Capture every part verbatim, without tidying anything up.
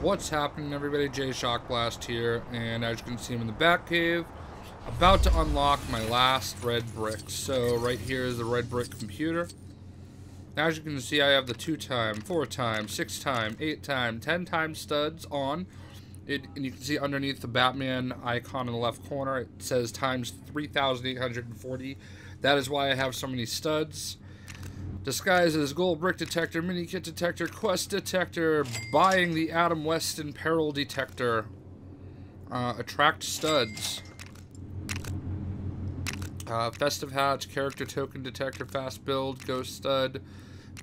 What's happening, everybody? Jay Shockblast here, and as you can see, I'm in the Batcave, about to unlock my last red brick. So right here is the red brick computer. As you can see, I have the two-time, four-time, six-time, eight-time, ten-time studs on. It, and you can see underneath the Batman icon in the left corner, it says times three thousand eight hundred forty. That is why I have so many studs. Disguised as Gold Brick Detector, Mini Kit Detector, Quest Detector, Buying the Adam West and Peril Detector. Uh, attract Studs. Uh, Festive Hats, Character Token Detector, Fast Build, Ghost Stud,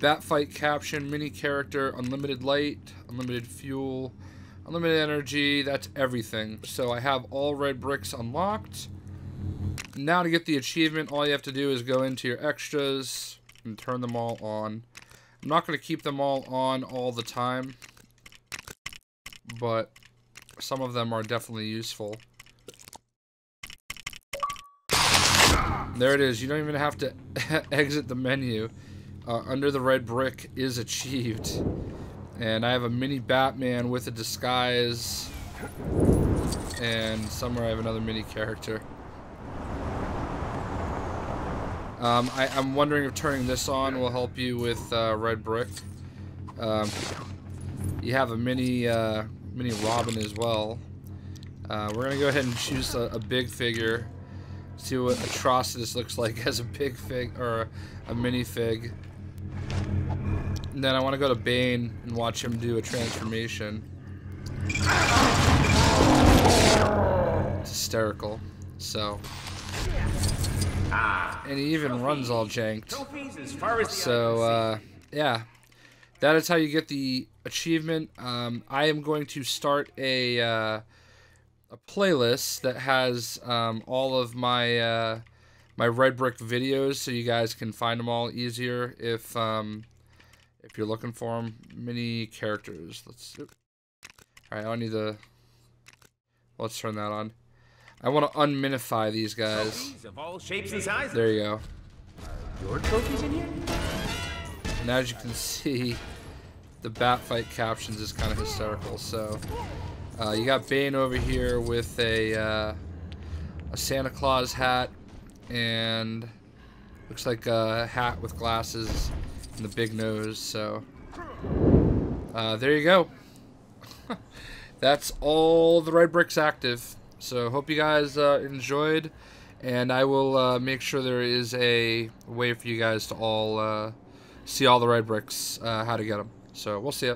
Bat Fight Caption, Mini Character, Unlimited Light, Unlimited Fuel, Unlimited Energy. That's everything. So I have all red bricks unlocked. Now to get the achievement, all you have to do is go into your extras and turn them all on. I'm not going to keep them all on all the time, but some of them are definitely useful. There it is. You don't even have to exit the menu. Uh, under the red brick is achieved. And I have a mini Batman with a disguise. And somewhere I have another mini character. Um, I, I'm wondering if turning this on will help you with uh, red brick. Um, you have a mini, uh, mini Robin as well. Uh, we're going to go ahead and choose a, a big figure. See what Atrocitus looks like as a big fig, or a mini fig. And then I want to go to Bane and watch him do a transformation. It's hysterical. So. And he even runs all janked. So, uh, yeah. That is how you get the achievement. Um, I am going to start a... Uh, a playlist that has um, all of my uh, my red brick videos, so you guys can find them all easier if um, if you're looking for them. Mini characters. Let's. All right, I need to. Let's turn that on. I want to unminify these guys. Of all shapes and sizes. There you go. Are your trophies in here? And as you can see, the bat fight captions is kind of hysterical. So. Uh, you got Bane over here with a, uh, a Santa Claus hat, and looks like a hat with glasses and the big nose, so uh, there you go. That's all the red bricks active, so hope you guys uh, enjoyed, and I will uh, make sure there is a way for you guys to all uh, see all the red bricks, uh, how to get them, so we'll see ya.